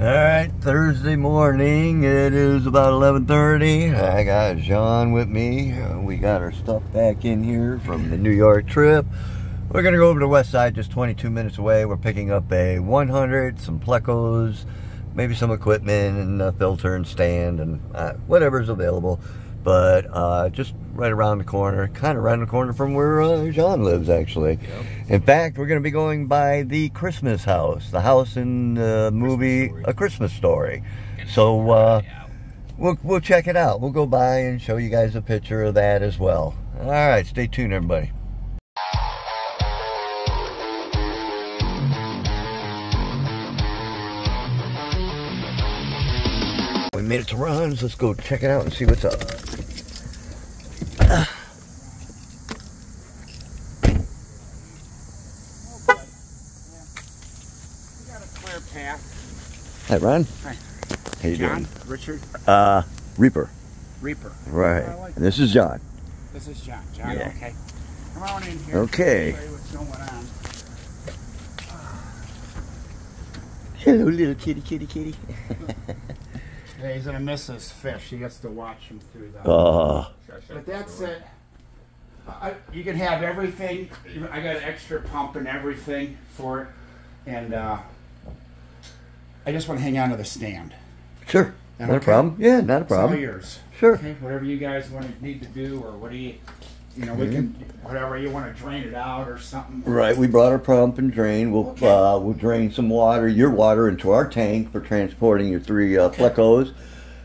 Alright, Thursday morning, it is about 11:30. I got Jawn with me. We got our stuff back in here from the New York trip. We're going to go over to the west side, just 22 minutes away. We're picking up a 100, some plecos, maybe some equipment and a filter and stand and whatever's available. But just right around the corner, kind of around the corner from where Jawn lives, actually. Yep. In fact, we're going to be going by the Christmas house, the house in the movie A Christmas Story. So we'll check it out. We'll go by and show you guys a picture of that as well. All right, stay tuned, everybody. We made it to Ron's. Let's go check it out and see what's up. Hi, Ron. Hi. How you Jawn, doing? Richard? Reaper. Reaper. Right. Oh, like and this is Jawn. This is Jawn. Jawn, yeah. Okay. Come on in here. Okay. Show you what's going on. Hello, little kitty. Yeah, he's going to miss his fish. He gets to watch him through that. But that's it. You can have everything. I got an extra pump and everything for it. And, I just want to hang on to the stand. Sure. Not okay? A problem. Yeah, not a problem. It's all yours. Sure. Okay? Whatever you guys want to need to do, or what do you, we can, whatever you want to drain it out or something. Right. We brought our pump and drain. We'll we'll drain some water, your water, into our tank for transporting your three plecos,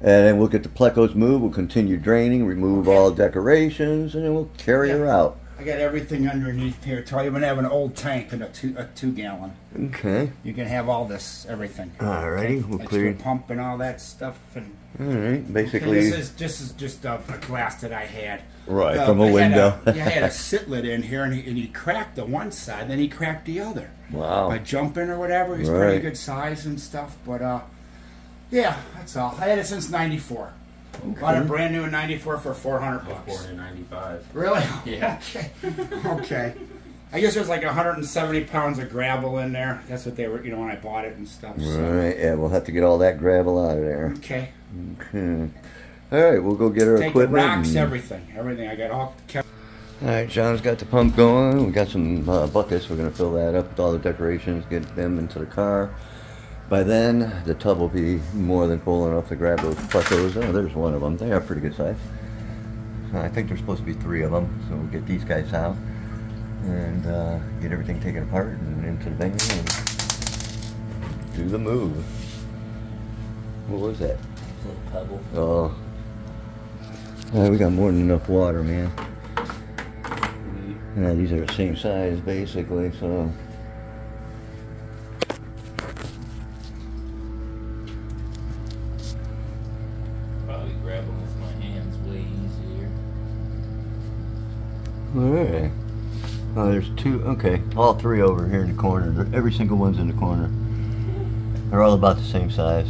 and then we'll get the plecos moved. We'll continue draining, remove all decorations, and then we'll carry her out. I got everything underneath here. So you even have an old tank and a 2 gallon. Okay. You can have all this, everything. Alrighty, okay? We'll clear pump and all that stuff. And, alright, basically. Okay, this is just a glass that I had. Right, from a window. I had a sitlet in here, and he cracked the one side, then he cracked the other. Wow. By jumping or whatever. He's pretty good size and stuff, but yeah, that's all. I had it since '94. Okay. Bought it brand new in '94 for $400. $495. Really? Yeah. Okay. I guess there's like 170 pounds of gravel in there. That's what they were, when I bought it and stuff. All right. Yeah, we'll have to get all that gravel out of there. Okay. Okay. All right. We'll go get our equipment. Rocks, everything. I got all. All right. John's got the pump going. We got some buckets. We're gonna fill that up with all the decorations. Get them into the car. By then, the tub will be more than full enough to grab those plecos. Oh, there's one of them. They are pretty good size. I think there's supposed to be 3 of them, so we'll get these guys out and get everything taken apart and into the venue and do the move. What was that? A little pebble. Oh. All right, we got more than enough water, man. Yeah, these are the same size, basically, so... Alright. Oh, there's 2. Okay. All 3 over here in the corner. Every single one's in the corner. They're all about the same size.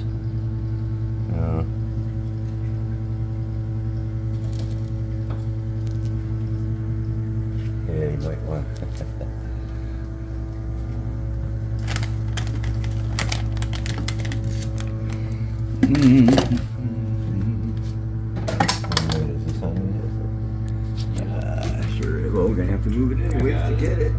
Yeah, you might want. We're gonna have to move it anyways to get it.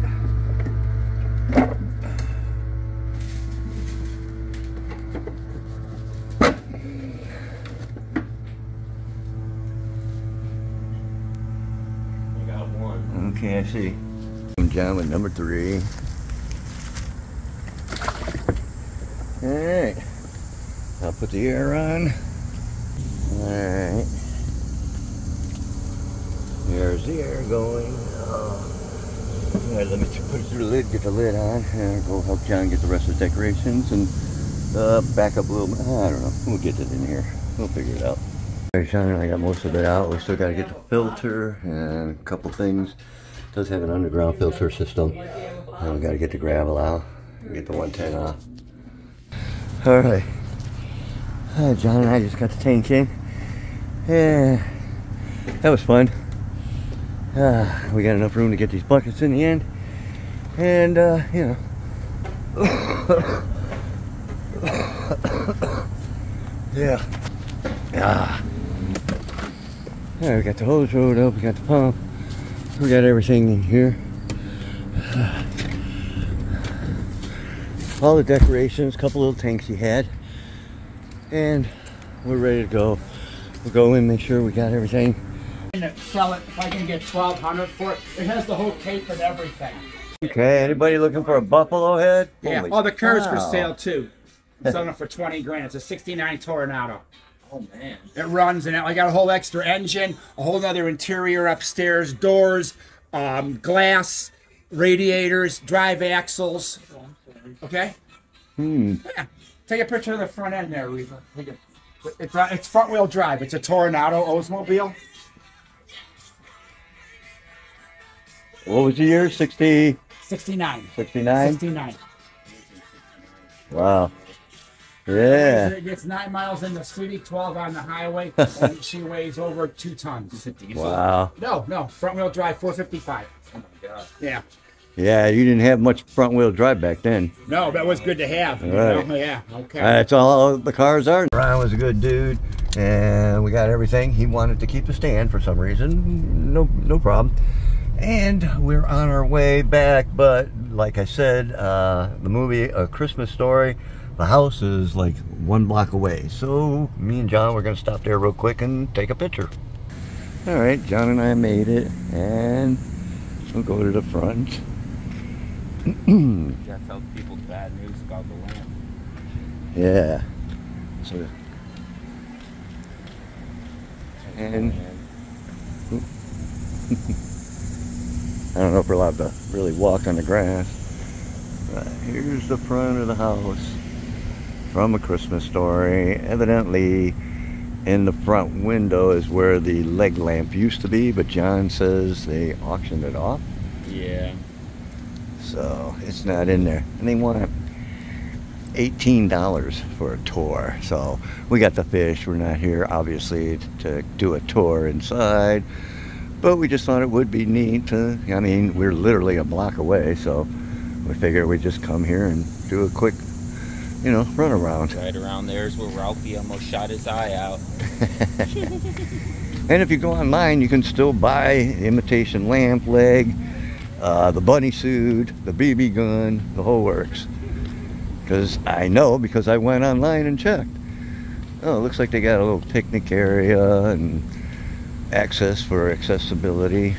I got 1. Okay, I see. I'm Jawn with number 3. Alright. I'll put the air on. Alright. There's the air going. Alright, let me put it through the lid, get the lid on, and I'll go help Jawn get the rest of the decorations and back up a little bit. I don't know. We'll get it in here. We'll figure it out. Alright, Jawn and I got most of it out. We still got to get the filter and a couple things. It does have an underground filter system. And we got to get the gravel out and get the 110 off. Alright. Jawn and I just got the tank in. Yeah. That was fun. We got enough room to get these buckets in the end, and, Yeah. Ah. Yeah, we got the hose rolled up, we got the pump, we got everything in here. All the decorations, a couple little tanks he had, and we're ready to go. We'll go in, make sure we got everything. I'm gonna sell it if I can get 1,200 for it. It has the whole cape and everything. Okay, anybody looking for a buffalo head? Yeah, all the curves for sale too. I'm selling it for 20 grand. It's a 69 Toronado. Oh man. It runs, and I got a whole extra engine, a whole other interior upstairs, doors, glass, radiators, drive axles. Okay? Hmm. Yeah. Take a picture of the front end there, Reaper. It's front wheel drive. It's a Toronado Oldsmobile. What was the year? 60? 69. 69? 69. Wow. Yeah. It gets 9 miles in the city, 12 on the highway, and she weighs over 2 tons. Wow. No. Front wheel drive, 455. Oh my God. Yeah. Yeah, you didn't have much front wheel drive back then. No, that was good to have. All right. Yeah, okay. That's all the cars are. Ron was a good dude, and we got everything. He wanted to keep the stand for some reason. No problem. And we're on our way back, but like I said, the movie A Christmas Story, the house is like 1 block away. So me and John, we're going to stop there real quick and take a picture. All right, John and I made it, and we'll go to the front. You gotta tell people bad news about the land. Yeah. So, and I don't know if we're allowed to really walk on the grass. But here's the front of the house from A Christmas Story. Evidently, in the front window is where the leg lamp used to be, but John says they auctioned it off. Yeah. So it's not in there, and they want $18 for a tour. So we got the fish. We're not here obviously to do a tour inside, but we just thought it would be neat to, I mean, we're literally a block away, so we figured we'd just come here and do a quick, you know, run around. Right around there is where Ralphie almost shot his eye out. And if you go online, you can still buy imitation lamp leg, the bunny suit, the BB gun, the whole works. Because I know, because I went online and checked. Oh, it looks like they got a little picnic area and access for accessibility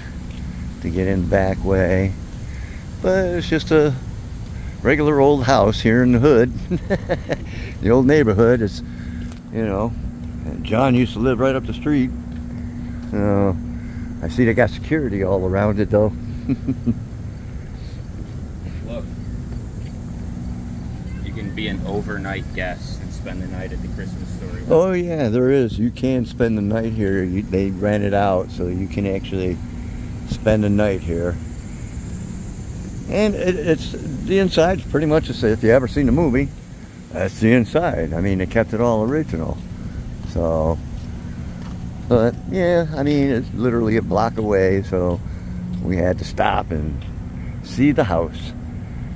to get in the back way. But it's just a regular old house here in the hood. The old neighborhood is, you know, and John used to live right up the street. I see they got security all around it though. Look, you can be an overnight guest and spend the night at the Christmas Story. Oh yeah, there is. You can spend the night here. They rent it out, so you can actually spend the night here. And it's the inside's pretty much the same. If you ever seen the movie, that's the inside. I mean, they kept it all original. So, but yeah, I mean, it's literally a block away, so we had to stop and see the house.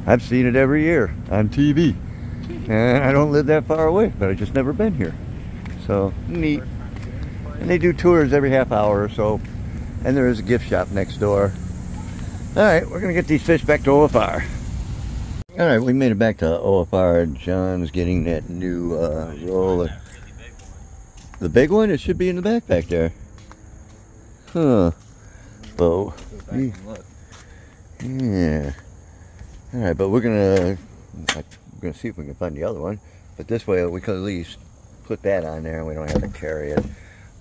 I've seen it every year on TV. And I don't live that far away, but I've just never been here. So, neat. And they do tours every half hour or so. And there is a gift shop next door. All right, we're going to get these fish back to OFR. All right, we made it back to OFR. John's getting that new roller. The big one? It should be in the backpack there. Huh. So, yeah. All right, but we're gonna see if we can find the other one. But this way, we could at least put that on there, and we don't have to carry it.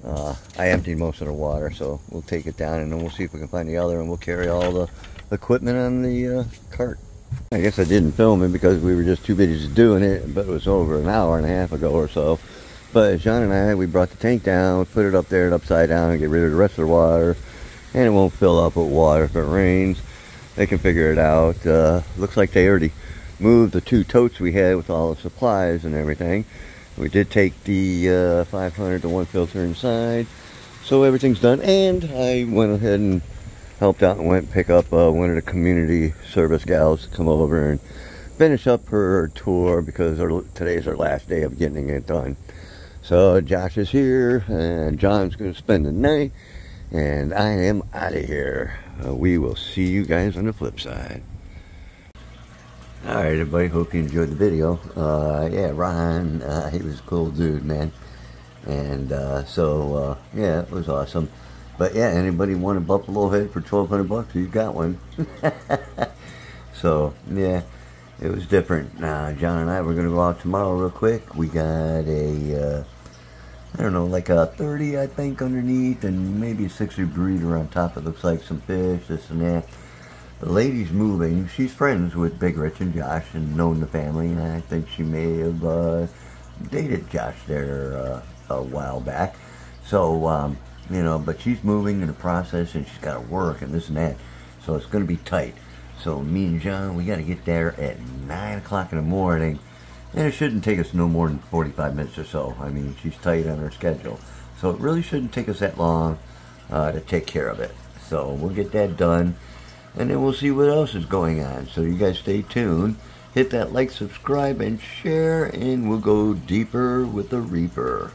I emptied most of the water, so we'll take it down, and then we'll see if we can find the other, and we'll carry all the equipment on the cart. I guess I didn't film it because we were just too busy doing it, but it was over an hour and a half ago or so. But John and I, we brought the tank down, we put it up there, upside down, and get rid of the rest of the water. And it won't fill up with water if it rains. They can figure it out. Looks like they already moved the 2 totes we had with all the supplies and everything. We did take the 500 to 1 filter inside. So everything's done. And I went ahead and helped out and went and pick up one of the community service gals to come over and finish up her tour because today's her last day of getting it done. So Josh is here, and John's going to spend the night, and I am out of here. We will see you guys on the flip side. Alright everybody, hope you enjoyed the video. Yeah, Ron, he was a cool dude, man. And yeah, it was awesome. But yeah, anybody want a buffalo head for 1200 bucks? You got one. So yeah, it was different. Now John and I, we're gonna go out tomorrow real quick. We got a I don't know, like a 30 I think underneath, and maybe a 60 breeder on top. It looks like some fish, this and that. The lady's moving. She's friends with Big Rich and Josh and known the family, and I think she may have dated Josh there a while back. So you know, but she's moving in the process, and she's got to work and this and that, so it's going to be tight. So me and John, we got to get there at 9 o'clock in the morning, and it shouldn't take us no more than 45 minutes or so. I mean, she's tight on her schedule, so it really shouldn't take us that long to take care of it. So we'll get that done, and then we'll see what else is going on. So you guys stay tuned, hit that like, subscribe, and share, and we'll go deeper with the Reaper.